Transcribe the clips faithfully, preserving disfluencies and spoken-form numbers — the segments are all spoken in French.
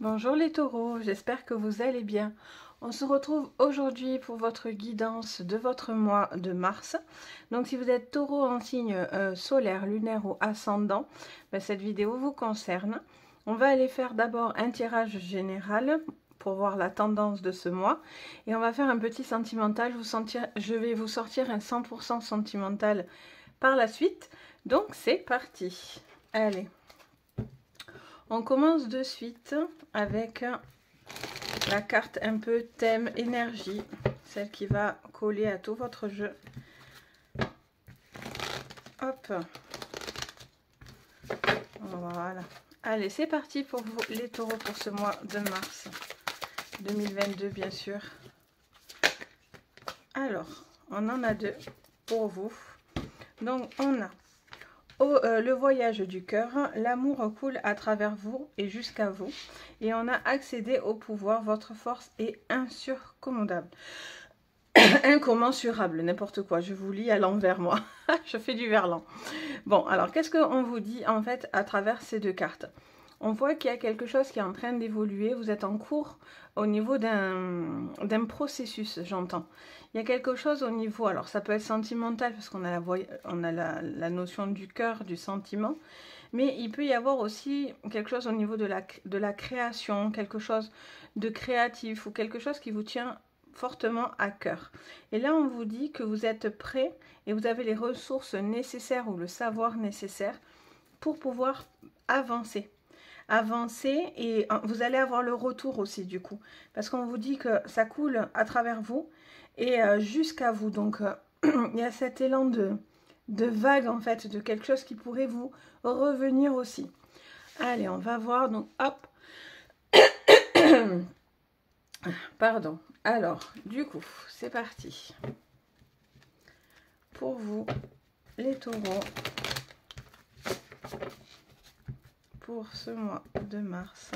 Bonjour les taureaux, j'espère que vous allez bien. On se retrouve aujourd'hui pour votre guidance de votre mois de mars. Donc si vous êtes taureau en signe euh, solaire, lunaire ou ascendant, ben, cette vidéo vous concerne. On va aller faire d'abord un tirage général pour voir la tendance de ce mois. Et on va faire un petit sentimental. Vous sentir, je vais vous sortir un cent pour cent sentimental par la suite. Donc c'est parti. Allez. On commence de suite avec la carte un peu thème énergie, celle qui va coller à tout votre jeu. Hop. Voilà. Allez, c'est parti pour vous les taureaux pour ce mois de mars deux mille vingt-deux, bien sûr. Alors, on en a deux pour vous. Donc, on a... Oh, euh, le voyage du cœur, l'amour coule à travers vous et jusqu'à vous. Et on a accédé au pouvoir, votre force est insurcommodable. Incommensurable, n'importe quoi. Je vous lis à l'envers, moi. Je fais du verlan. Bon, alors, qu'est-ce qu'on vous dit, en fait, à travers ces deux cartes? On voit qu'il y a quelque chose qui est en train d'évoluer. Vous êtes en cours au niveau d'un processus, j'entends. Il y a quelque chose au niveau, alors ça peut être sentimental parce qu'on a, la, on a la, la notion du cœur, du sentiment, mais il peut y avoir aussi quelque chose au niveau de la, de la création, quelque chose de créatif ou quelque chose qui vous tient fortement à cœur. Et là, on vous dit que vous êtes prêt et vous avez les ressources nécessaires ou le savoir nécessaire pour pouvoir avancer. Avancer et vous allez avoir le retour aussi du coup, parce qu'on vous dit que ça coule à travers vous et jusqu'à vous. Donc il y a cet élan de, de vague en fait, de quelque chose qui pourrait vous revenir aussi. Allez, on va voir. Donc hop, pardon. Alors du coup, c'est parti pour vous les taureaux pour ce mois de mars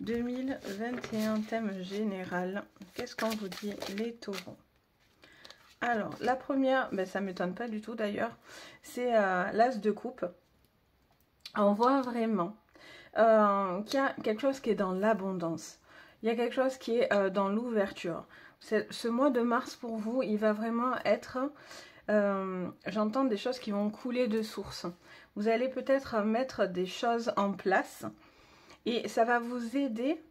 deux mille vingt et un, thème général. Qu'est-ce qu'on vous dit les taureaux? Alors la première, ben, ça m'étonne pas du tout d'ailleurs, c'est euh, l'as de coupe. On voit vraiment euh, qu'il y a quelque chose qui est dans l'abondance, il y a quelque chose qui est euh, dans l'ouverture. Ce mois de mars pour vous, il va vraiment être... Euh, j'entends des choses qui vont couler de source. Vous allez peut-être mettre des choses en place et ça va vous aider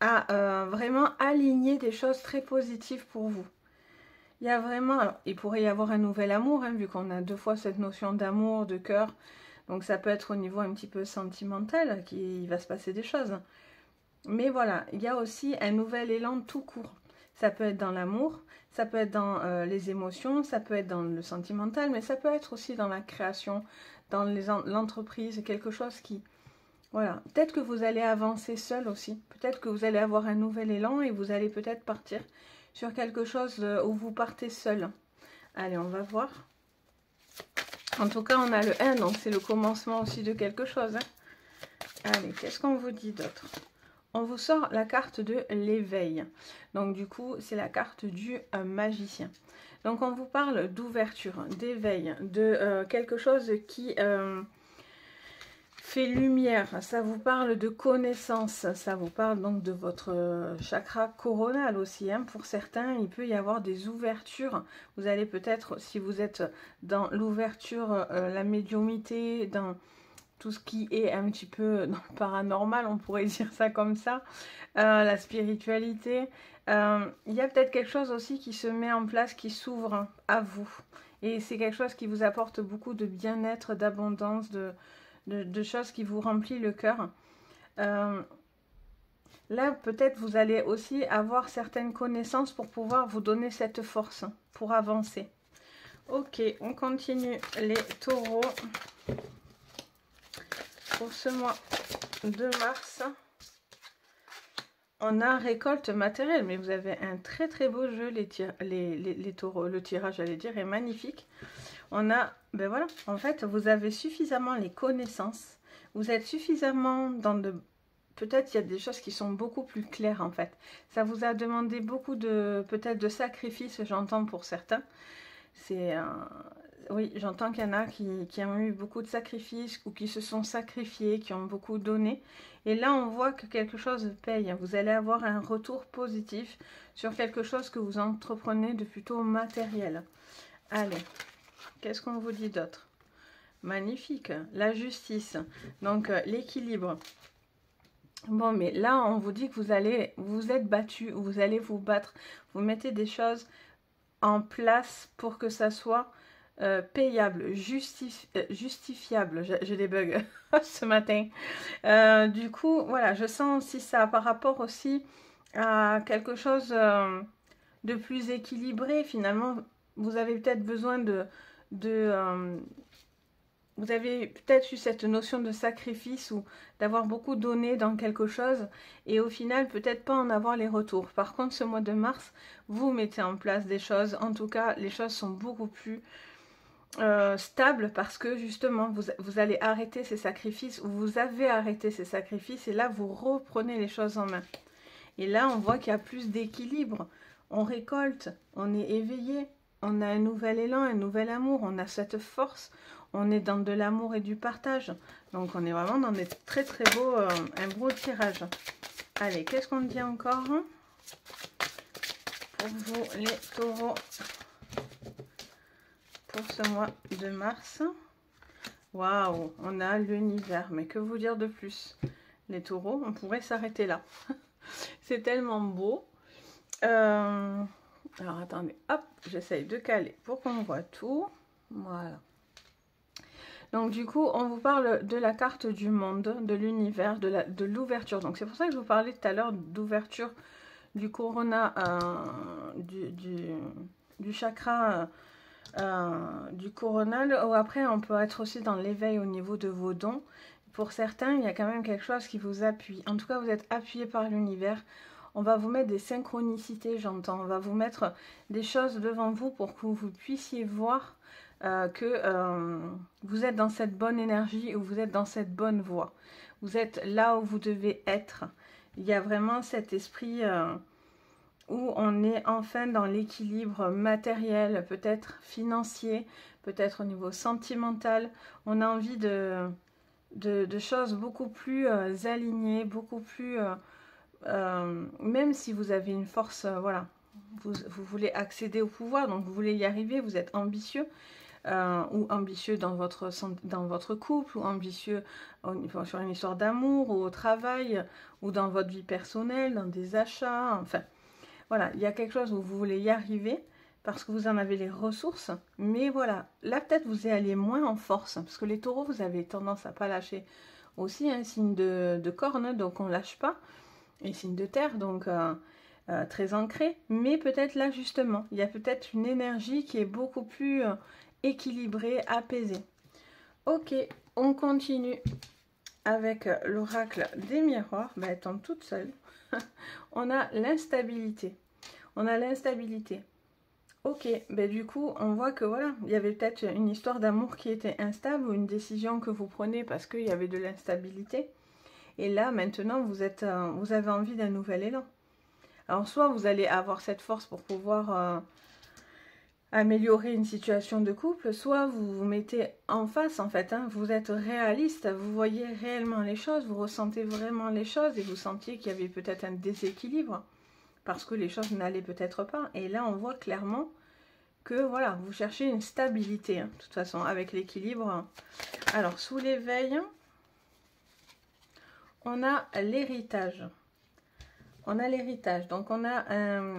à euh, vraiment aligner des choses très positives pour vous. Il y a vraiment, alors, il pourrait y avoir un nouvel amour, hein, vu qu'on a deux fois cette notion d'amour, de cœur. Donc ça peut être au niveau un petit peu sentimental qu'il va se passer des choses. Mais voilà, il y a aussi un nouvel élan tout court. Ça peut être dans l'amour, ça peut être dans euh, les émotions, ça peut être dans le sentimental, mais ça peut être aussi dans la création, dans l'entreprise, quelque chose qui... Voilà, peut-être que vous allez avancer seul aussi, peut-être que vous allez avoir un nouvel élan et vous allez peut-être partir sur quelque chose où vous partez seul. Allez, on va voir. En tout cas, on a le un, donc c'est le commencement aussi de quelque chose. Hein. Allez, qu'est-ce qu'on vous dit d'autre ? On vous sort la carte de l'éveil. Donc du coup, c'est la carte du euh, magicien. Donc on vous parle d'ouverture, d'éveil, de euh, quelque chose qui euh, fait lumière. Ça vous parle de connaissance. Ça vous parle donc de votre chakra coronal aussi. Hein. Pour certains, il peut y avoir des ouvertures. Vous allez peut-être, si vous êtes dans l'ouverture, euh, la médiumnité, dans... tout ce qui est un petit peu dans le paranormal, on pourrait dire ça comme ça, euh, la spiritualité. Euh, il y a peut-être quelque chose aussi qui se met en place, qui s'ouvre à vous. Et c'est quelque chose qui vous apporte beaucoup de bien-être, d'abondance, de, de, de choses qui vous remplissent le cœur. Euh, là, peut-être vous allez aussi avoir certaines connaissances pour pouvoir vous donner cette force, pour avancer. Ok, on continue les taureaux. Pour ce mois de mars, on a récolte matérielle, mais vous avez un très très beau jeu, les, les, les, les taureaux. Le tirage, j'allais dire, est magnifique. On a, ben voilà, en fait, vous avez suffisamment les connaissances, vous êtes suffisamment dans de... Peut-être il y a des choses qui sont beaucoup plus claires, en fait. Ça vous a demandé beaucoup de, peut-être de sacrifices, j'entends pour certains. C'est... Euh... oui, j'entends qu'il y en a qui, qui ont eu beaucoup de sacrifices ou qui se sont sacrifiés, qui ont beaucoup donné. Et là, on voit que quelque chose paye. Vous allez avoir un retour positif sur quelque chose que vous entreprenez de plutôt matériel. Allez, qu'est-ce qu'on vous dit d'autre? Magnifique, la justice, donc euh, l'équilibre. Bon, mais là, on vous dit que vous allez vous êtes battu, vous allez vous battre. Vous mettez des choses en place pour que ça soit... Euh, payable, justifi euh, justifiable, j'ai des bugs ce matin, euh, du coup voilà, je sens aussi ça par rapport aussi à quelque chose euh, de plus équilibré. Finalement, vous avez peut-être besoin de, de euh, vous avez peut-être eu cette notion de sacrifice ou d'avoir beaucoup donné dans quelque chose et au final peut-être pas en avoir les retours. Par contre, ce mois de mars, vous mettez en place des choses, en tout cas les choses sont beaucoup plus Euh, stable, parce que justement vous, vous allez arrêter ces sacrifices, ou vous avez arrêté ces sacrifices, et là vous reprenez les choses en main. Et là on voit qu'il y a plus d'équilibre, on récolte, on est éveillé, on a un nouvel élan, un nouvel amour, on a cette force, on est dans de l'amour et du partage. Donc on est vraiment dans des très très beaux, euh, un beau tirage. Allez, qu'est-ce qu'on dit encore pour vous les taureaux pour ce mois de mars? Waouh, on a l'univers, mais que vous dire de plus les taureaux? On pourrait s'arrêter là. C'est tellement beau. Euh, alors attendez, hop, j'essaye de caler pour qu'on voit tout. Voilà. Donc du coup, on vous parle de la carte du monde, de l'univers, de l'ouverture. Donc c'est pour ça que je vous parlais tout à l'heure d'ouverture du corona, euh, du, du, du chakra... Euh, Euh, du coronal. Ou après on peut être aussi dans l'éveil au niveau de vos dons. Pour certains, il y a quand même quelque chose qui vous appuie, en tout cas vous êtes appuyé par l'univers. On va vous mettre des synchronicités, j'entends, on va vous mettre des choses devant vous pour que vous puissiez voir euh, que euh, vous êtes dans cette bonne énergie, ou vous êtes dans cette bonne voie, vous êtes là où vous devez être. Il y a vraiment cet esprit euh, où on est enfin dans l'équilibre matériel, peut-être financier, peut-être au niveau sentimental. On a envie de, de, de choses beaucoup plus euh, alignées, beaucoup plus... Euh, euh, même si vous avez une force, euh, voilà, vous, vous voulez accéder au pouvoir, donc vous voulez y arriver, vous êtes ambitieux, euh, ou ambitieux dans votre, dans votre couple, ou ambitieux enfin, sur une histoire d'amour, ou au travail, ou dans votre vie personnelle, dans des achats, enfin... Voilà, il y a quelque chose où vous voulez y arriver parce que vous en avez les ressources, mais voilà, là peut-être vous y allez moins en force, parce que les taureaux, vous avez tendance à pas lâcher aussi, un hein, signe de, de corne, donc on lâche pas, et signe de terre, donc euh, euh, très ancré, mais peut-être là justement, il y a peut-être une énergie qui est beaucoup plus euh, équilibrée, apaisée. Ok, on continue avec l'oracle des miroirs. Ben, elle tombe toute seule. On a l'instabilité. On a l'instabilité. Ok, ben du coup, on voit que voilà, il y avait peut-être une histoire d'amour qui était instable, ou une décision que vous prenez parce qu'il y avait de l'instabilité. Et là, maintenant, vous, êtes, euh, vous avez envie d'un nouvel élan. Alors, soit vous allez avoir cette force pour pouvoir euh, améliorer une situation de couple, soit vous vous mettez en face, en fait, hein, vous êtes réaliste, vous voyez réellement les choses, vous ressentez vraiment les choses, et vous sentiez qu'il y avait peut-être un déséquilibre, parce que les choses n'allaient peut-être pas, et là on voit clairement que, voilà, vous cherchez une stabilité, hein, de toute façon, avec l'équilibre. Alors, sous l'éveil, on a l'héritage, on a l'héritage, donc on a un...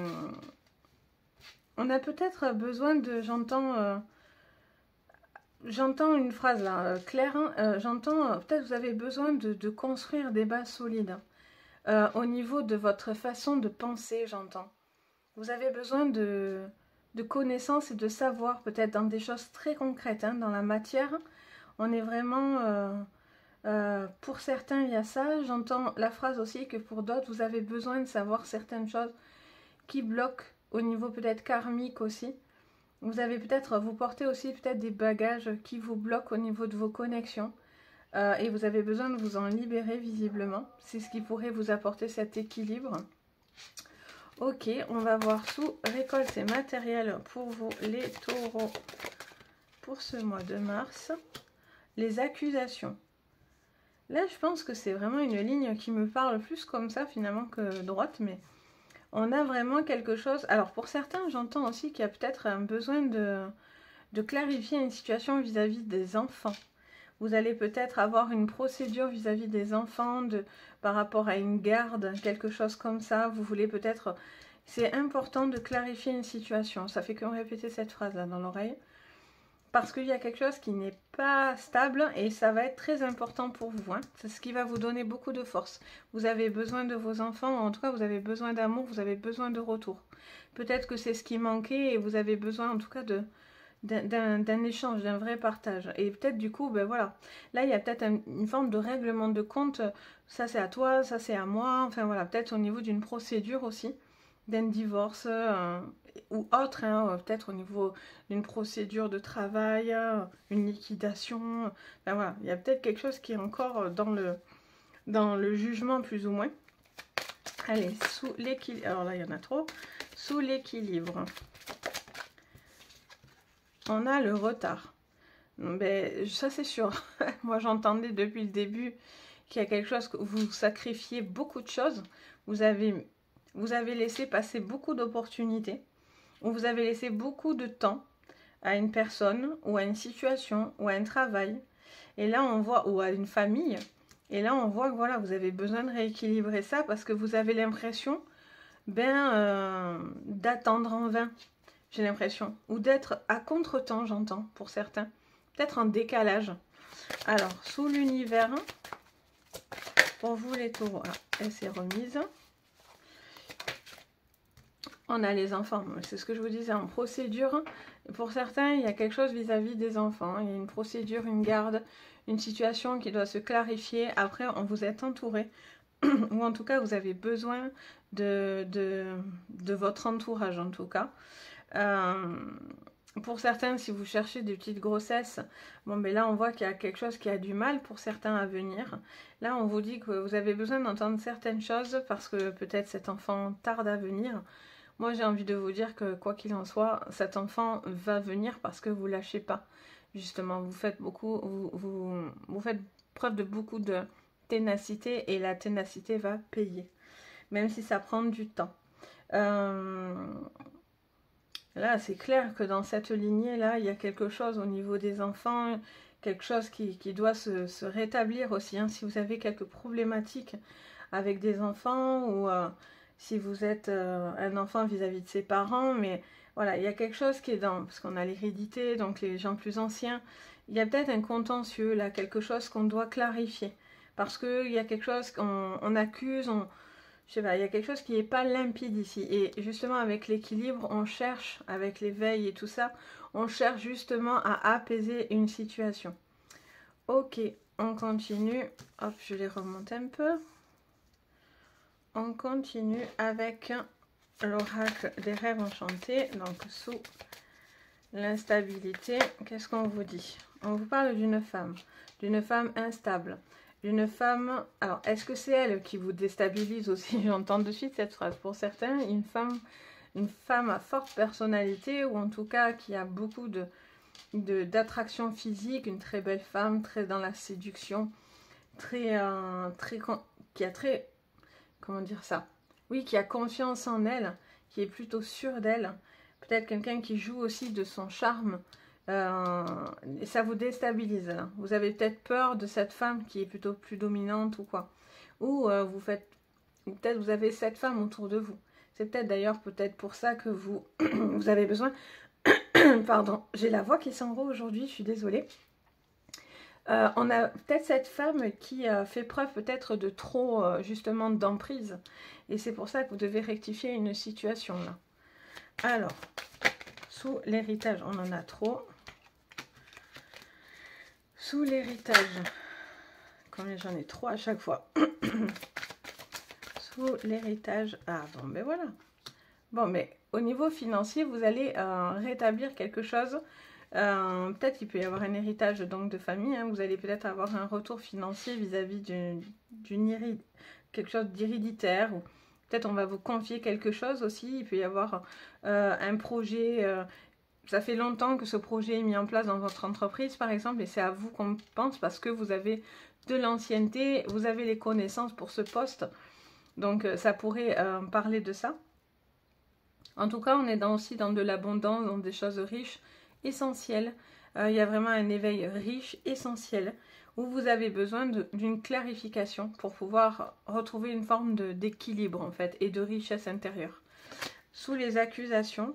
On a peut-être besoin de, j'entends euh, j'entends une phrase là, euh, claire, euh, j'entends, euh, peut-être vous avez besoin de, de construire des bases solides euh, au niveau de votre façon de penser, j'entends. Vous avez besoin de, de connaissances et de savoir, peut-être dans des choses très concrètes, hein, dans la matière. On est vraiment, euh, euh, pour certains il y a ça, j'entends la phrase aussi que pour d'autres vous avez besoin de savoir certaines choses qui bloquent. Au niveau peut-être karmique aussi, vous avez peut-être, vous portez aussi peut-être des bagages qui vous bloquent au niveau de vos connexions, euh, et vous avez besoin de vous en libérer visiblement. C'est ce qui pourrait vous apporter cet équilibre. Ok, on va voir sous récolte et matériel pour vous les taureaux pour ce mois de mars, les accusations. Là, je pense que c'est vraiment une ligne qui me parle plus comme ça finalement que droite, mais on a vraiment quelque chose... Alors pour certains, j'entends aussi qu'il y a peut-être un besoin de, de clarifier une situation vis-à-vis des enfants. Vous allez peut-être avoir une procédure vis-à-vis des enfants de, par rapport à une garde, quelque chose comme ça. Vous voulez peut-être... C'est important de clarifier une situation. Ça fait que répéter cette phrase-là dans l'oreille. Parce qu'il y a quelque chose qui n'est pas stable et ça va être très important pour vous. Hein. C'est ce qui va vous donner beaucoup de force. Vous avez besoin de vos enfants, en tout cas vous avez besoin d'amour, vous avez besoin de retour. Peut-être que c'est ce qui manquait et vous avez besoin en tout cas de... d'un échange, d'un vrai partage. Et peut-être du coup, ben voilà, là il y a peut-être un, une forme de règlement de compte, ça c'est à toi, ça c'est à moi, enfin voilà, peut-être au niveau d'une procédure aussi, d'un divorce euh, ou autre, hein, peut-être au niveau d'une procédure de travail, une liquidation, ben voilà, il y a peut-être quelque chose qui est encore dans le, dans le jugement plus ou moins. Allez, sous l'équilibre, alors là il y en a trop, sous l'équilibre. On a le retard. Ben, ça c'est sûr. Moi j'entendais depuis le début qu'il y a quelque chose que vous sacrifiez beaucoup de choses. Vous avez, vous avez laissé passer beaucoup d'opportunités. Ou vous avez laissé beaucoup de temps à une personne ou à une situation ou à un travail. Et là on voit, ou à une famille. Et là on voit que voilà, vous avez besoin de rééquilibrer ça parce que vous avez l'impression ben, euh, d'attendre en vain. J'ai l'impression, ou d'être à contre-temps, j'entends, pour certains, peut-être en décalage. Alors, sous l'univers, pour vous les taureaux, ah, elle s'est remise. On a les enfants, c'est ce que je vous disais, en procédure. Pour certains, il y a quelque chose vis-à-vis des enfants, il y a une procédure, une garde, une situation qui doit se clarifier. Après, on vous est entouré, ou en tout cas, vous avez besoin de, de, de votre entourage, en tout cas. Euh, pour certains, si vous cherchez des petites grossesses, bon mais là on voit qu'il y a quelque chose qui a du mal pour certains à venir. Là on vous dit que vous avez besoin d'entendre certaines choses parce que peut-être cet enfant tarde à venir. Moi j'ai envie de vous dire que quoi qu'il en soit, cet enfant va venir parce que vous lâchez pas. Justement, vous faites beaucoup, vous, vous, vous faites preuve de beaucoup de ténacité et la ténacité va payer, même si ça prend du temps. Euh... Là, c'est clair que dans cette lignée-là, il y a quelque chose au niveau des enfants, quelque chose qui, qui doit se, se rétablir aussi. Hein. Si vous avez quelques problématiques avec des enfants ou euh, si vous êtes euh, un enfant vis-à-vis de ses parents, mais voilà, il y a quelque chose qui est dans... Parce qu'on a l'hérédité, donc les gens plus anciens, il y a peut-être un contentieux là, quelque chose qu'on doit clarifier. Parce qu'il y a quelque chose qu'on on accuse, on... Je sais pas, il y a quelque chose qui n'est pas limpide ici. Et justement, avec l'équilibre, on cherche, avec l'éveil et tout ça, on cherche justement à apaiser une situation. Ok, on continue. Hop, je les remonte un peu. On continue avec l'oracle des rêves enchantés. Donc, sous l'instabilité, qu'est-ce qu'on vous dit? On vous parle d'une femme, d'une femme instable. Une femme, alors est-ce que c'est elle qui vous déstabilise aussi? J'entends de suite cette phrase. Pour certains, une femme, une femme à forte personnalité, ou en tout cas qui a beaucoup de, de, d'attraction physique, une très belle femme, très dans la séduction, très, euh, très, qui a très, comment dire ça? Oui, qui a confiance en elle, qui est plutôt sûre d'elle. Peut-être quelqu'un qui joue aussi de son charme. Euh, et ça vous déstabilise là. Vous avez peut-être peur de cette femme qui est plutôt plus dominante ou quoi, ou euh, vous faites, peut-être vous avez cette femme autour de vous. C'est peut-être d'ailleurs peut-être pour ça que vous vous avez besoin pardon, j'ai la voix qui s'enroule aujourd'hui, je suis désolée. Euh, on a peut-être cette femme qui euh, fait preuve peut-être de trop euh, justement d'emprise, et c'est pour ça que vous devez rectifier une situation là. Alors sous l'héritage, on en a trop. Sous l'héritage, combien j'en ai trois à chaque fois. Sous l'héritage, ah bon, ben voilà. Bon, mais au niveau financier, vous allez euh, rétablir quelque chose. Euh, peut-être qu'il peut y avoir un héritage donc de famille. Hein. Vous allez peut-être avoir un retour financier vis-à-vis d'une quelque chose d'héréditaire. Ou peut-être on va vous confier quelque chose aussi. Il peut y avoir euh, un projet. Euh, ça fait longtemps que ce projet est mis en place dans votre entreprise, par exemple, et c'est à vous qu'on pense parce que vous avez de l'ancienneté, vous avez les connaissances pour ce poste, donc ça pourrait euh, parler de ça. En tout cas, on est dans, aussi dans de l'abondance, dans des choses riches, essentielles. Euh, il y a vraiment un éveil riche, essentiel, où vous avez besoin d'une clarification pour pouvoir retrouver une forme d'équilibre, en fait, et de richesse intérieure. Sous les accusations,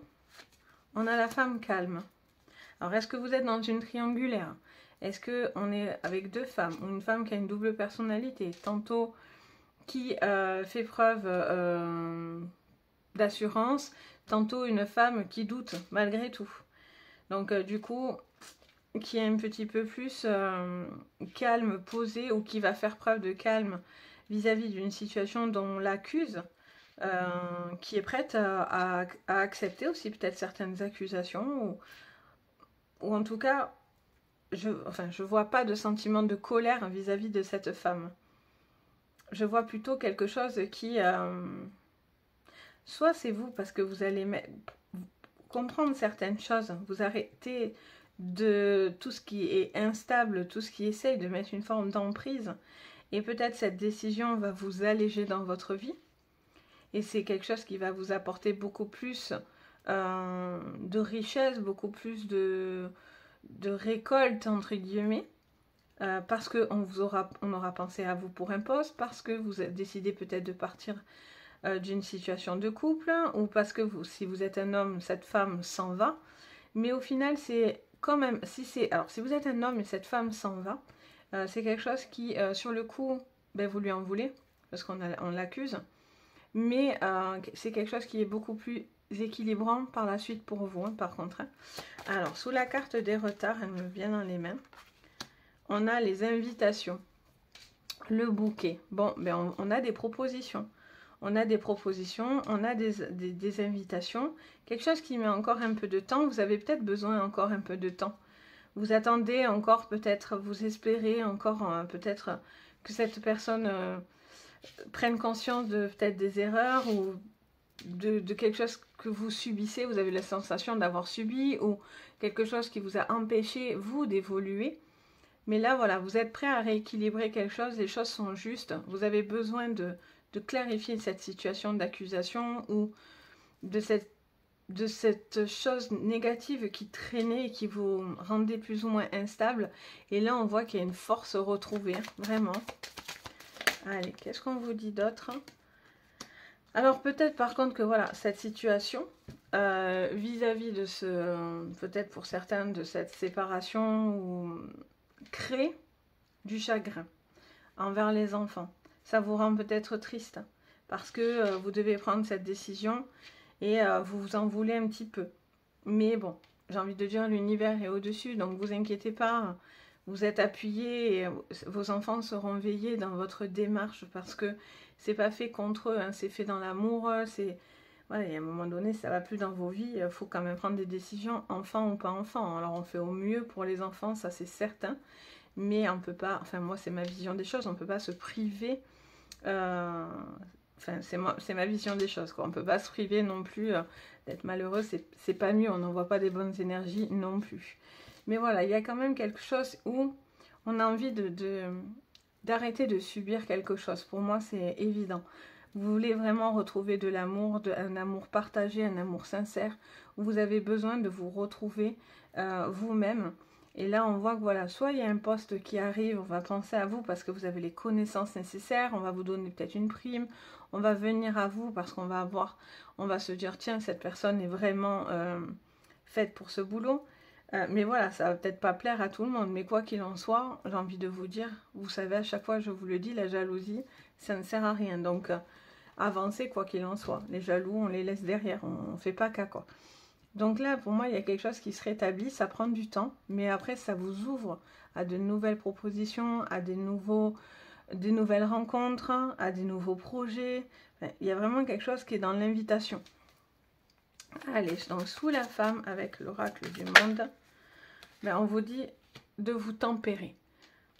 on a la femme calme. Alors, est-ce que vous êtes dans une triangulaire? Est-ce qu'on est avec deux femmes? Ou une femme qui a une double personnalité? Tantôt qui euh, fait preuve euh, d'assurance, tantôt une femme qui doute malgré tout. Donc, euh, du coup, qui est un petit peu plus euh, calme, posée, ou qui va faire preuve de calme vis-à-vis d'une situation dont on l'accuse. Euh, qui est prête à, à, à accepter aussi peut-être certaines accusations, ou, ou en tout cas, je enfin, je vois pas de sentiment de colère vis-à-vis de cette femme. Je vois plutôt quelque chose qui... Euh, soit c'est vous, parce que vous allez comprendre certaines choses, vous arrêtez de tout ce qui est instable, tout ce qui essaye de mettre une forme d'emprise, et peut-être cette décision va vous alléger dans votre vie. Et c'est quelque chose qui va vous apporter beaucoup plus euh, de richesse, beaucoup plus de, de récolte, entre guillemets, euh, parce qu'on aura, on aura pensé à vous pour un poste, parce que vous décidez peut-être de partir euh, d'une situation de couple, ou parce que vous, si vous êtes un homme, cette femme s'en va. Mais au final, c'est quand même... Si c'est, alors, si vous êtes un homme et cette femme s'en va, euh, c'est quelque chose qui, euh, sur le coup, ben, vous lui en voulez, parce qu'on on l'accuse. Mais euh, c'est quelque chose qui est beaucoup plus équilibrant par la suite pour vous, hein, par contre. Hein. Alors, sous la carte des retards, elle me vient dans les mains, on a les invitations, le bouquet. Bon, ben on, on a des propositions. On a des propositions, on a des, des, des invitations. Quelque chose qui met encore un peu de temps. Vous avez peut-être besoin encore un peu de temps. Vous attendez encore peut-être, vous espérez encore euh, peut-être que cette personne... Euh, prennent conscience de peut-être des erreurs ou de, de quelque chose que vous subissez, vous avez la sensation d'avoir subi ou quelque chose qui vous a empêché, vous, d'évoluer. Mais là, voilà, vous êtes prêt à rééquilibrer quelque chose, les choses sont justes. Vous avez besoin de, de clarifier cette situation d'accusation ou de cette, de cette chose négative qui traînait et qui vous rendait plus ou moins instable. Et là, on voit qu'il y a une force retrouvée, vraiment. Allez, qu'est-ce qu'on vous dit d'autre? Alors peut-être par contre que voilà, cette situation, euh, vis-à-vis de ce, euh, peut-être pour certains, de cette séparation, ou, crée du chagrin envers les enfants. Ça vous rend peut-être triste, parce que euh, vous devez prendre cette décision, et euh, vous vous en voulez un petit peu. Mais bon, j'ai envie de dire, l'univers est au-dessus, donc vous inquiétez pas. Vous êtes appuyé et vos enfants seront veillés dans votre démarche parce que c'est pas fait contre eux, hein, c'est fait dans l'amour. C'est voilà, et à un moment donné, ça va plus dans vos vies. Il faut quand même prendre des décisions, enfant ou pas enfant. Alors on fait au mieux pour les enfants, ça c'est certain. Mais on peut pas, enfin moi c'est ma vision des choses, on peut pas se priver. Euh, enfin c'est moi, c'est ma vision des choses, quoi. On peut pas se priver non plus euh, d'être malheureux. C'est pas mieux, on n'envoie pas des bonnes énergies non plus. Mais voilà, il y a quand même quelque chose où on a envie de, de, d'arrêter de subir quelque chose. Pour moi, c'est évident. Vous voulez vraiment retrouver de l'amour, un amour partagé, un amour sincère. Vous avez besoin de vous retrouver euh, vous-même. Et là, on voit que voilà, soit il y a un poste qui arrive, on va penser à vous parce que vous avez les connaissances nécessaires, on va vous donner peut-être une prime, on va venir à vous parce qu'on va avoir, on va se dire, tiens, cette personne est vraiment euh, faite pour ce boulot. Euh, mais voilà, ça va peut-être pas plaire à tout le monde, mais quoi qu'il en soit, j'ai envie de vous dire, vous savez, à chaque fois je vous le dis, la jalousie, ça ne sert à rien. Donc, euh, avancez quoi qu'il en soit. Les jaloux, on les laisse derrière, on ne fait pas qu'à quoi. Donc là, pour moi, il y a quelque chose qui se rétablit, ça prend du temps, mais après, ça vous ouvre à de nouvelles propositions, à des, nouveaux, des nouvelles rencontres, à des nouveaux projets. Enfin, il y a vraiment quelque chose qui est dans l'invitation. Allez, donc sous la femme, avec l'oracle du monde, ben on vous dit de vous tempérer.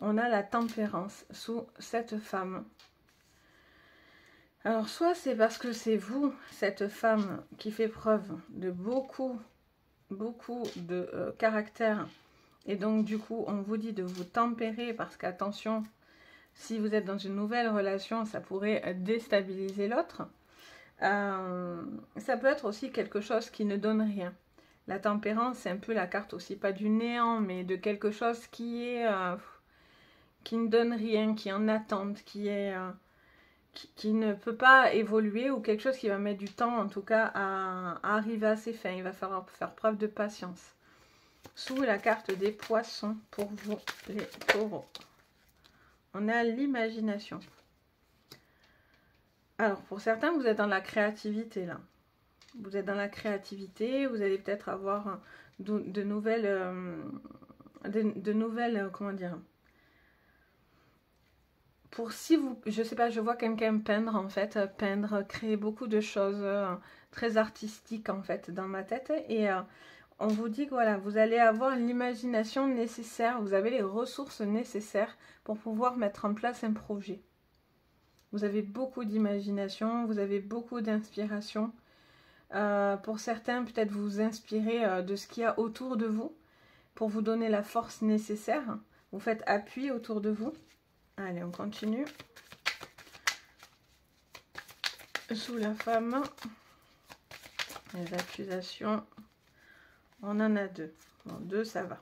On a la tempérance sous cette femme. Alors, soit c'est parce que c'est vous, cette femme, qui fait preuve de beaucoup beaucoup de euh, caractère. Et donc, du coup, on vous dit de vous tempérer parce qu'attention, si vous êtes dans une nouvelle relation, ça pourrait déstabiliser l'autre. Euh, ça peut être aussi quelque chose qui ne donne rien. La tempérance, c'est un peu la carte aussi, pas du néant, mais de quelque chose qui est euh, qui ne donne rien, qui est en attente, qui est euh, qui, qui ne peut pas évoluer ou quelque chose qui va mettre du temps, en tout cas, à, à arriver à ses fins. Il va falloir faire preuve de patience. Sous la carte des poissons, pour vous, les taureaux, on a l'imagination. Alors, pour certains, vous êtes dans la créativité, là. Vous êtes dans la créativité, vous allez peut-être avoir de, de nouvelles, euh, de, de nouvelles, comment dire, pour si vous, je sais pas, je vois quelqu'un peindre en fait, peindre, créer beaucoup de choses euh, très artistiques en fait dans ma tête et euh, on vous dit que voilà, vous allez avoir l'imagination nécessaire, vous avez les ressources nécessaires pour pouvoir mettre en place un projet. Vous avez beaucoup d'imagination, vous avez beaucoup d'inspiration. Euh, pour certains, peut-être vous inspirez euh, de ce qu'il y a autour de vous pour vous donner la force nécessaire. Vous faites appui autour de vous. Allez, on continue. Sous la femme, les accusations, on en a deux. Bon, deux, ça va.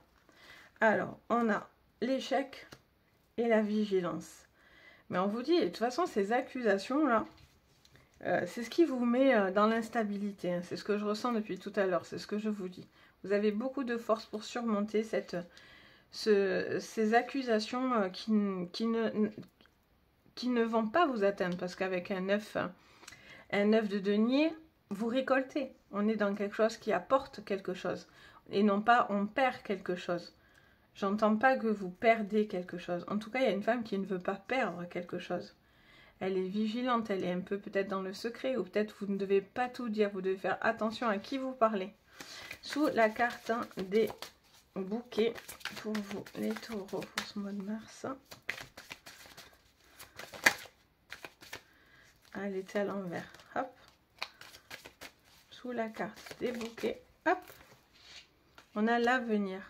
Alors, on a l'échec et la vigilance. Mais on vous dit, de toute façon, ces accusations-là, Euh, c'est ce qui vous met euh, dans l'instabilité, hein. C'est ce que je ressens depuis tout à l'heure, c'est ce que je vous dis. Vous avez beaucoup de force pour surmonter cette, ce, ces accusations euh, qui, qui, ne, qui ne vont pas vous atteindre. Parce qu'avec un œuf, un œuf de denier, vous récoltez. On est dans quelque chose qui apporte quelque chose. Et non pas on perd quelque chose. J'entends pas que vous perdez quelque chose. En tout cas, il y a une femme qui ne veut pas perdre quelque chose. Elle est vigilante, elle est un peu peut-être dans le secret, ou peut-être vous ne devez pas tout dire, vous devez faire attention à qui vous parlez. Sous la carte des bouquets, pour vous les taureaux, pour ce mois de mars. Elle était à l'envers, hop. Sous la carte des bouquets, hop. On a l'avenir.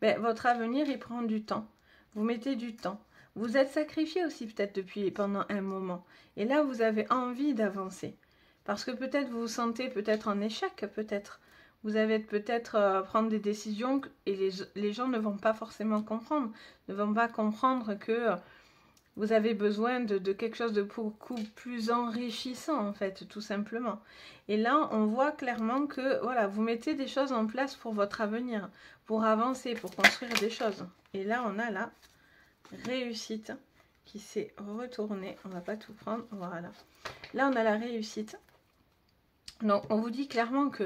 Ben, votre avenir, il prend du temps. Vous mettez du temps. Vous êtes sacrifié aussi peut-être depuis pendant un moment. Et là, vous avez envie d'avancer. Parce que peut-être vous vous sentez peut-être en échec, peut-être. Vous allez peut-être euh, prendre des décisions et les, les gens ne vont pas forcément comprendre. Ne vont pas comprendre que euh, vous avez besoin de, de quelque chose de beaucoup plus enrichissant, en fait, tout simplement. Et là, on voit clairement que voilà, vous mettez des choses en place pour votre avenir, pour avancer, pour construire des choses. Et là, on a là... réussite qui s'est retournée. On va pas tout prendre, voilà. Là, on a la réussite. Donc, on vous dit clairement que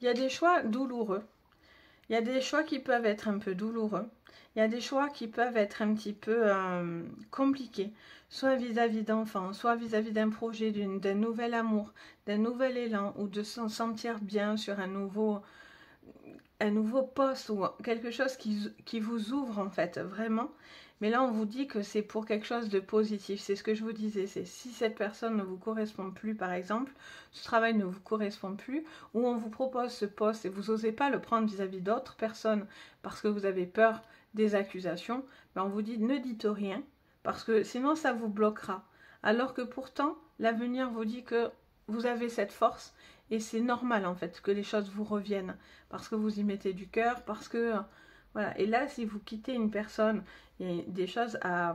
il y a des choix douloureux. Il y a des choix qui peuvent être un peu douloureux. Il y a des choix qui peuvent être un petit peu euh, compliqués. Soit vis-à-vis d'enfants, soit vis-à-vis d'un projet, d'un nouvel amour, d'un nouvel élan, ou de s'en sentir bien sur un nouveau, un nouveau poste, ou quelque chose qui, qui vous ouvre, en fait, vraiment. Mais là, on vous dit que c'est pour quelque chose de positif. C'est ce que je vous disais. C'est si cette personne ne vous correspond plus, par exemple, ce travail ne vous correspond plus, ou on vous propose ce poste et vous n'osez pas le prendre vis-à-vis d'autres personnes parce que vous avez peur des accusations, ben on vous dit ne dites rien parce que sinon ça vous bloquera. Alors que pourtant, l'avenir vous dit que vous avez cette force et c'est normal en fait que les choses vous reviennent parce que vous y mettez du cœur, parce que... voilà. Et là, si vous quittez une personne, il y a des choses à,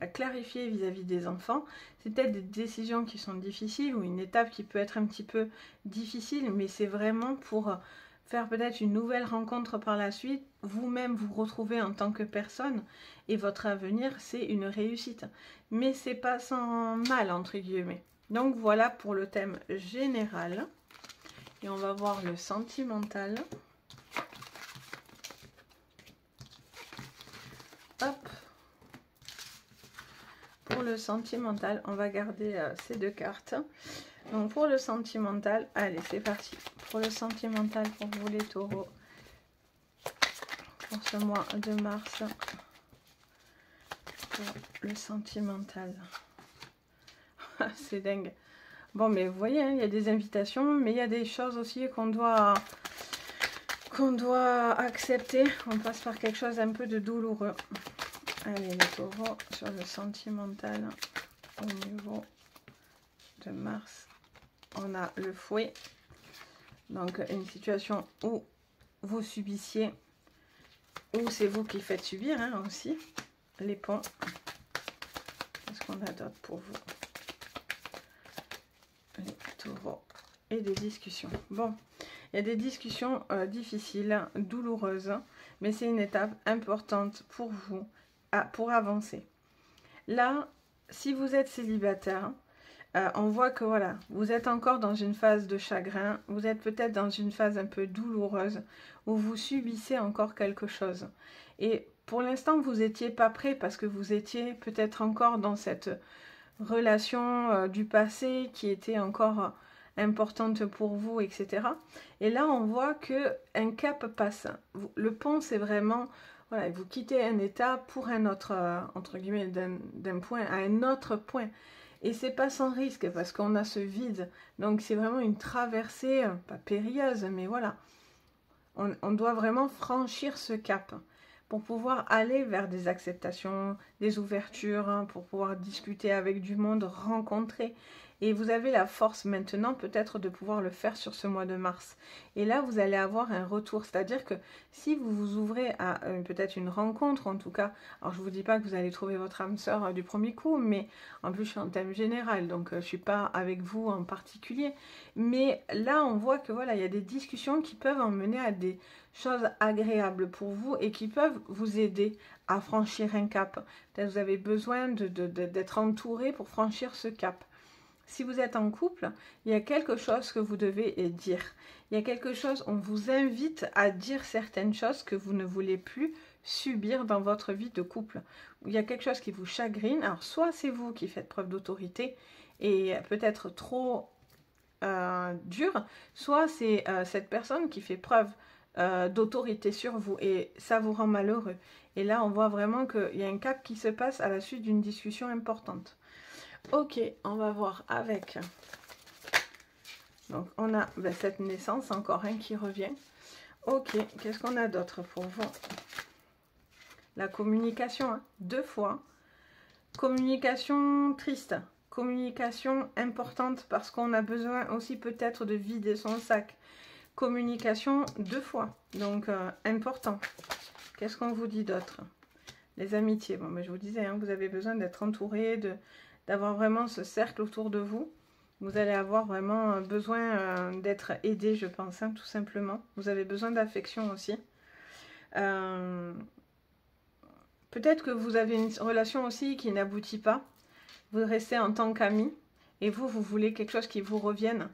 à clarifier vis-à-vis des enfants. C'est peut-être des décisions qui sont difficiles ou une étape qui peut être un petit peu difficile, mais c'est vraiment pour faire peut-être une nouvelle rencontre par la suite. Vous-même, vous retrouvez en tant que personne et votre avenir, c'est une réussite. Mais c'est pas sans mal, entre guillemets. Donc voilà pour le thème général. Et on va voir le sentimental. Hop. Pour le sentimental, on va garder euh, ces deux cartes. Donc pour le sentimental, allez, c'est parti. Pour le sentimental, pour vous les taureaux, pour ce mois de mars, pour le sentimental. C'est dingue. Bon, mais vous voyez, hein, il y a des invitations, mais il y a des choses aussi qu'on doit... qu'on doit accepter, on passe par quelque chose d'un peu de douloureux. Allez, les taureaux, sur le sentimental, au niveau de Mars, on a le fouet. Donc, une situation où vous subissiez, où c'est vous qui faites subir, hein, aussi, les ponts. Qu'est-ce qu'on a d'autre pour vous, les taureaux? Et des discussions. Bon, il y a des discussions euh, difficiles, douloureuses, mais c'est une étape importante pour vous, à, pour avancer. Là, si vous êtes célibataire, euh, on voit que voilà, vous êtes encore dans une phase de chagrin, vous êtes peut-être dans une phase un peu douloureuse, où vous subissez encore quelque chose. Et pour l'instant, vous n'étiez pas prêt, parce que vous étiez peut-être encore dans cette relation euh, du passé qui était encore... Euh, importante pour vous, et cetera. Et là, on voit qu'un cap passe. Le pont, c'est vraiment, voilà, vous quittez un état pour un autre, euh, entre guillemets, d'un point à un autre point. Et c'est pas sans risque, parce qu'on a ce vide. Donc, c'est vraiment une traversée, pas périlleuse, mais voilà. On, on doit vraiment franchir ce cap pour pouvoir aller vers des acceptations, des ouvertures, hein, pour pouvoir discuter avec du monde, rencontrer. Et vous avez la force maintenant peut-être de pouvoir le faire sur ce mois de mars. Et là, vous allez avoir un retour. C'est-à-dire que si vous vous ouvrez à euh, peut-être une rencontre, en tout cas, alors je ne vous dis pas que vous allez trouver votre âme sœur euh, du premier coup, mais en plus je suis en thème général, donc euh, je ne suis pas avec vous en particulier. Mais là, on voit que voilà, il y a des discussions qui peuvent emmener à des choses agréables pour vous et qui peuvent vous aider à franchir un cap. Peut-être vous avez besoin de, de, de, d'être entouré pour franchir ce cap. Si vous êtes en couple, il y a quelque chose que vous devez dire. Il y a quelque chose, on vous invite à dire certaines choses que vous ne voulez plus subir dans votre vie de couple. Il y a quelque chose qui vous chagrine. Alors, soit c'est vous qui faites preuve d'autorité et peut-être trop euh, dur, soit c'est euh, cette personne qui fait preuve euh, d'autorité sur vous et ça vous rend malheureux. Et là, on voit vraiment qu'il y a un cap qui se passe à la suite d'une discussion importante. Ok, on va voir avec, donc on a ben, cette naissance encore un hein, qui revient. Ok, qu'est-ce qu'on a d'autre pour vous? La communication, hein, deux fois. Communication triste, communication importante parce qu'on a besoin aussi peut-être de vider son sac. Communication deux fois, donc euh, important. Qu'est-ce qu'on vous dit d'autre? Les amitiés, bon, ben, je vous disais, hein, vous avez besoin d'être entouré, de... d'avoir vraiment ce cercle autour de vous. Vous allez avoir vraiment besoin euh, d'être aidé, je pense, hein, tout simplement. Vous avez besoin d'affection aussi. Euh, peut-être que vous avez une relation aussi qui n'aboutit pas. Vous restez en tant qu'amis et vous, vous voulez quelque chose qui vous revienne.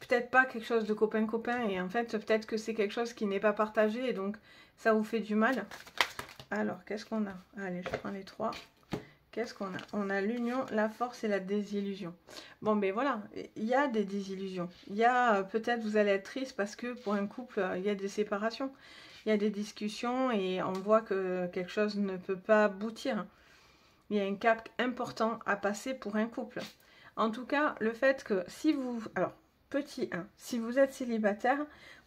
Peut-être pas quelque chose de copain-copain et en fait, peut-être que c'est quelque chose qui n'est pas partagé et donc ça vous fait du mal. Alors, qu'est-ce qu'on a? Allez, je prends les trois. Qu'est-ce qu'on a? On a l'union, la force et la désillusion. Bon, ben voilà, il y a des désillusions. Il y a, peut-être vous allez être triste parce que pour un couple, il y a des séparations. Il y a des discussions et on voit que quelque chose ne peut pas aboutir. Il y a un cap important à passer pour un couple. En tout cas, le fait que si vous... Alors, petit un, si vous êtes célibataire,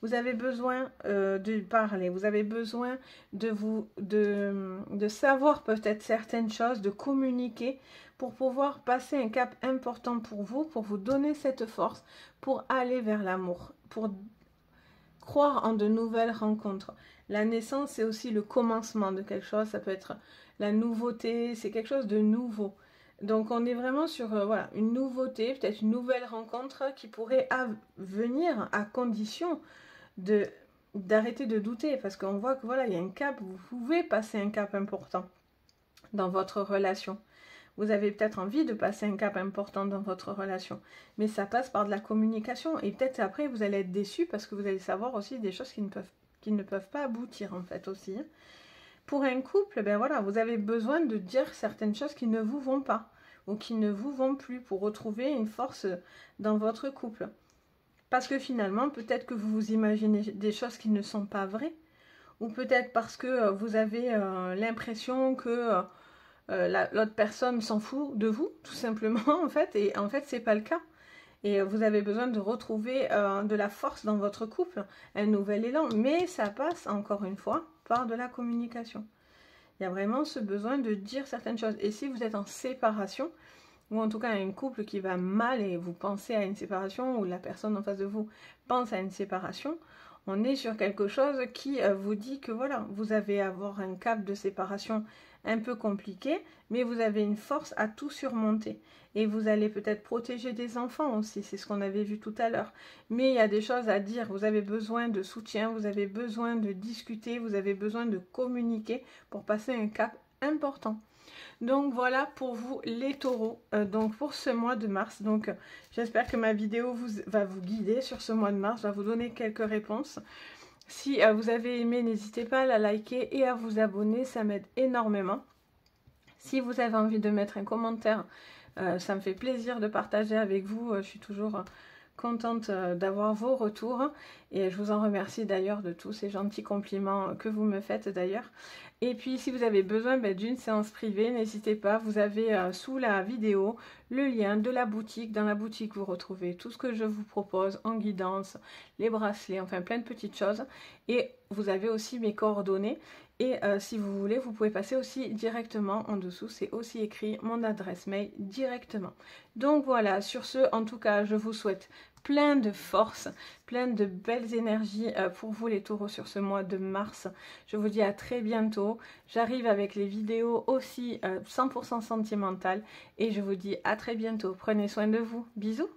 vous avez besoin euh, de parler, vous avez besoin de, vous, de, de savoir peut-être certaines choses, de communiquer pour pouvoir passer un cap important pour vous, pour vous donner cette force, pour aller vers l'amour, pour croire en de nouvelles rencontres. La naissance, c'est aussi le commencement de quelque chose, ça peut être la nouveauté, c'est quelque chose de nouveau. Donc, on est vraiment sur euh, voilà, une nouveauté, peut-être une nouvelle rencontre qui pourrait venir à condition de d'arrêter de douter. Parce qu'on voit que voilà, il y a un cap, vous pouvez passer un cap important dans votre relation. Vous avez peut-être envie de passer un cap important dans votre relation. Mais ça passe par de la communication. Et peut-être après, vous allez être déçu parce que vous allez savoir aussi des choses qui ne peuvent, qui ne peuvent pas aboutir en fait aussi. Pour un couple, ben voilà, vous avez besoin de dire certaines choses qui ne vous vont pas ou qui ne vous vont plus pour retrouver une force dans votre couple. Parce que finalement, peut-être que vous vous imaginez des choses qui ne sont pas vraies ou peut-être parce que vous avez euh, l'impression que euh, la, l'autre personne s'en fout de vous, tout simplement, en fait, et en fait, c'est pas le cas. et vous avez besoin de retrouver euh, de la force dans votre couple, un nouvel élan, mais ça passe encore une fois par de la communication. Il y a vraiment ce besoin de dire certaines choses. Et si vous êtes en séparation, ou en tout cas un couple qui va mal et vous pensez à une séparation, ou la personne en face de vous pense à une séparation, on est sur quelque chose qui vous dit que voilà, vous avez à avoir un cap de séparation un peu compliqué, mais vous avez une force à tout surmonter. Et vous allez peut-être protéger des enfants aussi, c'est ce qu'on avait vu tout à l'heure. Mais il y a des choses à dire, vous avez besoin de soutien, vous avez besoin de discuter, vous avez besoin de communiquer pour passer un cap important. Donc voilà pour vous les taureaux, euh, donc pour ce mois de mars. Donc euh, j'espère que ma vidéo vous, va vous guider sur ce mois de mars, va vous donner quelques réponses. Si euh, vous avez aimé, n'hésitez pas à la liker et à vous abonner, ça m'aide énormément. Si vous avez envie de mettre un commentaire, euh, ça me fait plaisir de partager avec vous, euh, je suis toujours contente euh, d'avoir vos retours. Et je vous en remercie d'ailleurs de tous ces gentils compliments que vous me faites d'ailleurs. Et puis si vous avez besoin ben, d'une séance privée, n'hésitez pas, vous avez euh, sous la vidéo le lien de la boutique. Dans la boutique, vous retrouvez tout ce que je vous propose en guidance, les bracelets, enfin plein de petites choses. Et vous avez aussi mes coordonnées. Et euh, si vous voulez, vous pouvez passer aussi directement en dessous. C'est aussi écrit mon adresse mail directement. Donc voilà, sur ce, en tout cas, je vous souhaite plein de force, plein de belles énergies pour vous les taureaux sur ce mois de mars. Je vous dis à très bientôt. J'arrive avec les vidéos aussi cent pour cent sentimentales et je vous dis à très bientôt. Prenez soin de vous. Bisous.